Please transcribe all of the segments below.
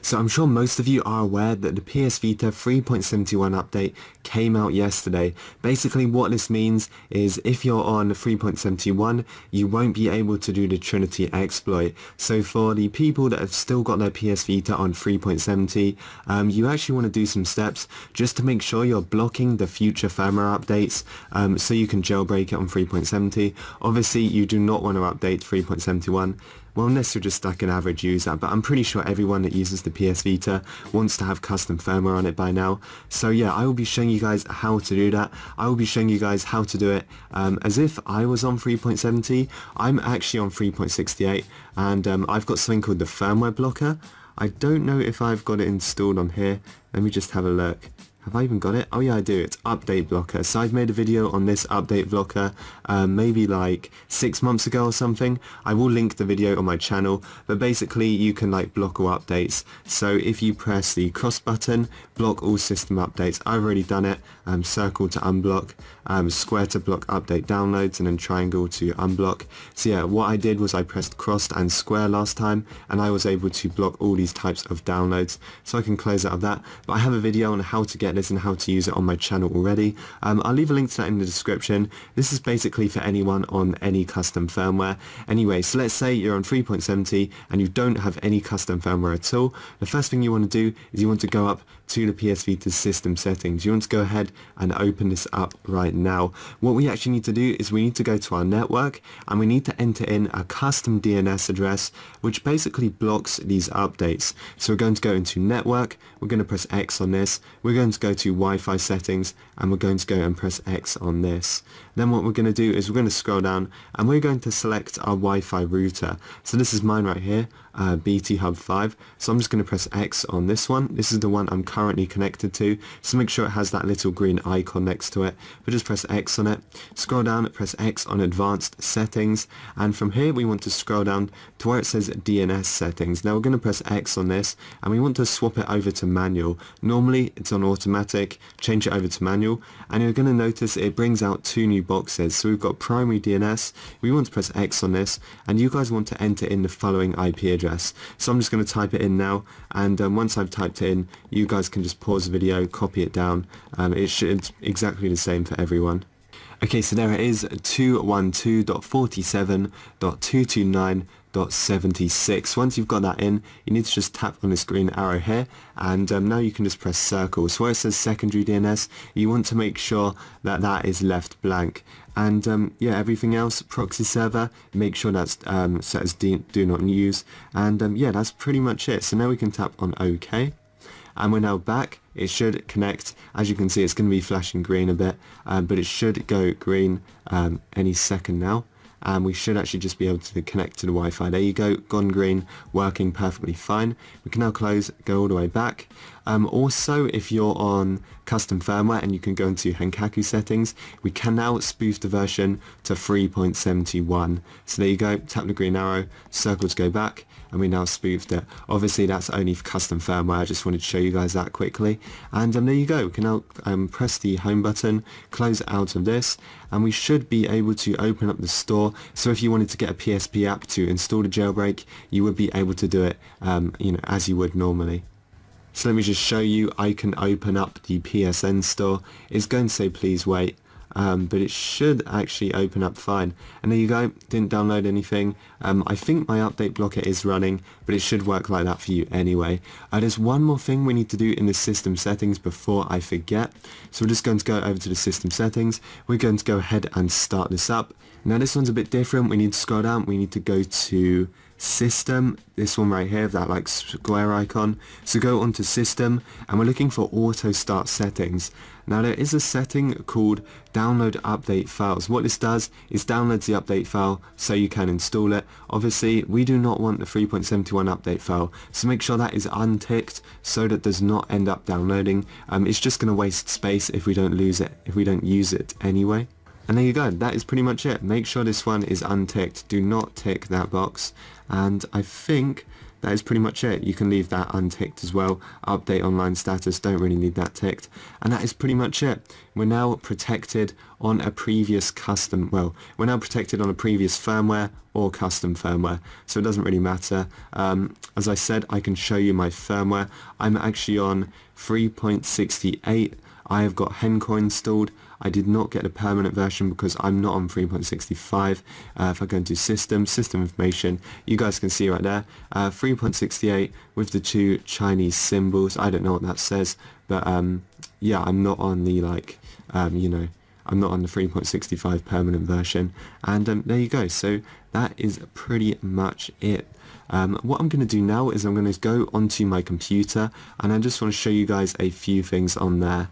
So I'm sure most of you are aware that the PS Vita 3.71 update came out yesterday. Basically what this means is if you're on 3.71 you won't be able to do the Trinity exploit. So for the people that have still got their PS Vita on 3.70 you actually want to do some steps just to make sure you're blocking the future firmware updates so you can jailbreak it on 3.70. Obviously you do not want to update 3.71. Well, unless you're just like an average user, but I'm pretty sure everyone that uses the PS Vita wants to have custom firmware on it by now. So yeah, I will be showing you guys how to do that. I will be showing you guys how to do it as if I was on 3.70. I'm actually on 3.68 and I've got something called the firmware blocker. I don't know if I've got it installed on here. Let me just have a look. Have I even got it? Oh yeah, I do. It's update blocker. So I've made a video on this update blocker maybe like 6 months ago or something. I will link the video on my channel, but basically you can like block all updates. So if you press the cross button, block all system updates. I've already done it. Circle to unblock, square to block update downloads, and then triangle to unblock. So yeah, what I did was I pressed crossed and square last time and I was able to block all these types of downloads. So I can close out of that, but I have a video on how to get this and how to use it on my channel already. I'll leave a link to that in the description. This is basically for anyone on any custom firmware. Anyway, so let's say you're on 3.70 and you don't have any custom firmware at all. The first thing you want to do is you want to go up to the PS Vita's system settings. You want to go ahead and open this up right now. What we actually need to do is we need to go to our network and we need to enter in a custom DNS address which basically blocks these updates. So we're going to go into network, we're going to press X on this, we're going to go to Wi-Fi settings and we're going to go and press X on this. Then what we're going to do is we're going to scroll down and we're going to select our Wi-Fi router. So this is mine right here, BT Hub 5. So I'm just going to press X on this one. This is the one I'm currently connected to. So make sure it has that little green icon next to it. But just press X on it. Scroll down, press X on advanced settings. And from here we want to scroll down to where it says DNS settings. Now we're going to press X on this and we want to swap it over to manual. Normally it's on automatic, change it over to manual, and you're going to notice it brings out two new boxes. So we've got primary DNS, we want to press X on this, and you guys want to enter in the following IP address. So I'm just going to type it in now, and once I've typed it in, you guys can just pause the video, copy it down. It should be exactly the same for everyone. Okay, so there it is, 212.47.229.76. Once you've got that in, you need to just tap on this green arrow here, and now you can just press circle. So where it says secondary DNS, you want to make sure that that is left blank. And yeah, everything else, proxy server, make sure that's set as do not use. And yeah, that's pretty much it. So now we can tap on OK. And we're now back. It should connect. As you can see, it's going to be flashing green a bit, but it should go green any second now. And we should actually just be able to connect to the Wi-Fi. There you go, gone green, working perfectly fine. We can now close, go all the way back. Also, if you're on custom firmware and you can go into Henkaku settings, we can now spoof the version to 3.71. So there you go, tap the green arrow, circle to go back, and we now spoofed it. Obviously that's only for custom firmware, I just wanted to show you guys that quickly. And there you go, we can now press the home button, close out of this, and we should be able to open up the store. So if you wanted to get a PSP app to install the jailbreak, you would be able to do it you know, as you would normally. So let me just show you, I can open up the PSN store. It's going to say please wait. But it should actually open up fine. And there you go, didn't download anything. I think my update blocker is running, but it should work like that for you anyway. There's one more thing we need to do in the system settings before I forget. So we're just going to go over to the system settings. We're going to go ahead and start this up. Now this one's a bit different. We need to scroll down. We need to go to system, this one right here, that like square icon. So go onto system and we're looking for auto start settings. Now there is a setting called download update files. What this does is downloads the update file so you can install it. Obviously we do not want the 3.71 update file, so make sure that is unticked so that does not end up downloading. It's just going to waste space if we don't use it anyway. And there you go, that is pretty much it. Make sure this one is unticked. Do not tick that box. And I think that is pretty much it. You can leave that unticked as well. Update online status, don't really need that ticked. And that is pretty much it. We're now protected on a previous previous firmware or custom firmware, so it doesn't really matter. As I said, I can show you my firmware. I'm actually on 3.68. I have got Henkaku installed. I did not get a permanent version because I'm not on 3.65. If I go into system information, you guys can see right there, 3.68 with the two Chinese symbols. I don't know what that says, but yeah, I'm not on the I'm not on the 3.65 permanent version, and there you go. So that is pretty much it. What I'm going to do now is I'm going to go onto my computer, and I just want to show you guys a few things on there.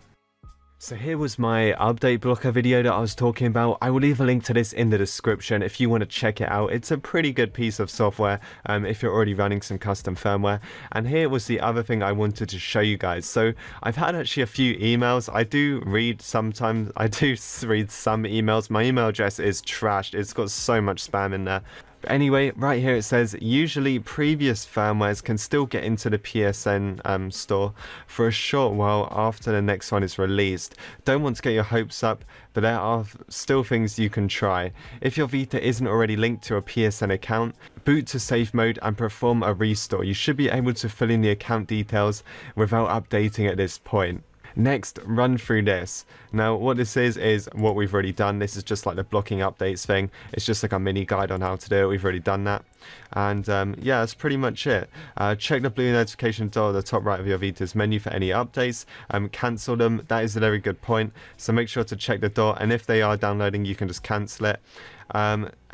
So here was my update blocker video that I was talking about. I will leave a link to this in the description if you want to check it out. It's a pretty good piece of software if you're already running some custom firmware. And here was the other thing I wanted to show you guys. So I've had actually a few emails. I do read some emails. My email address is trashed. It's got so much spam in there. Anyway, right here it says, usually previous firmwares can still get into the PSN store for a short while after the next one is released. Don't want to get your hopes up, but there are still things you can try. If your Vita isn't already linked to a PSN account, boot to safe mode and perform a restore. You should be able to fill in the account details without updating at this point. Next, run through this. Now what this is what we've already done. This is just like the blocking updates thing. It's just like a mini guide on how to do it. We've already done that. And yeah, that's pretty much it. Check the blue notification door at the top right of your Vita's menu for any updates. Cancel them. That is a very good point. So make sure to check the door, and if they are downloading, you can just cancel it.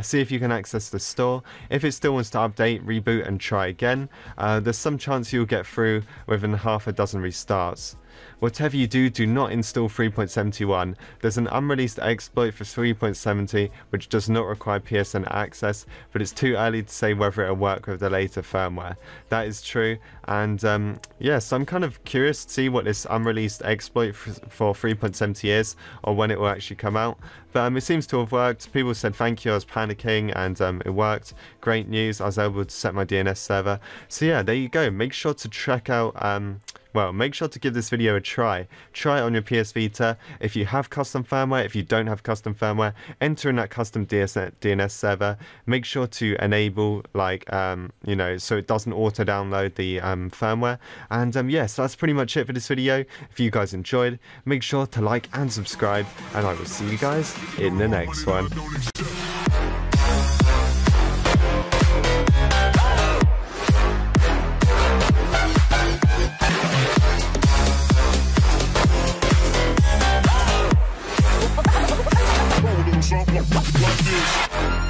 See if you can access the store. If it still wants to update, reboot and try again. There's some chance you'll get through within half a dozen restarts. Whatever you do, do not install 3.71. There's an unreleased exploit for 3.70 which does not require PSN access, but it's too early to say whether it'll work with the later firmware. That is true, and yeah, so I'm kind of curious to see what this unreleased exploit for 3.70 is, or when it will actually come out. But it seems to have worked. People said thank you, I was panicking, and it worked. Great news, I was able to set my DNS server. So yeah, there you go. Make sure to check out make sure to give this video a try. Try it on your PS Vita. If you have custom firmware, if you don't have custom firmware, enter in that custom DNS server. Make sure to enable, so it doesn't auto-download the firmware. And yeah, so that's pretty much it for this video. If you guys enjoyed, make sure to like and subscribe, and I will see you guys in the next one. Like this.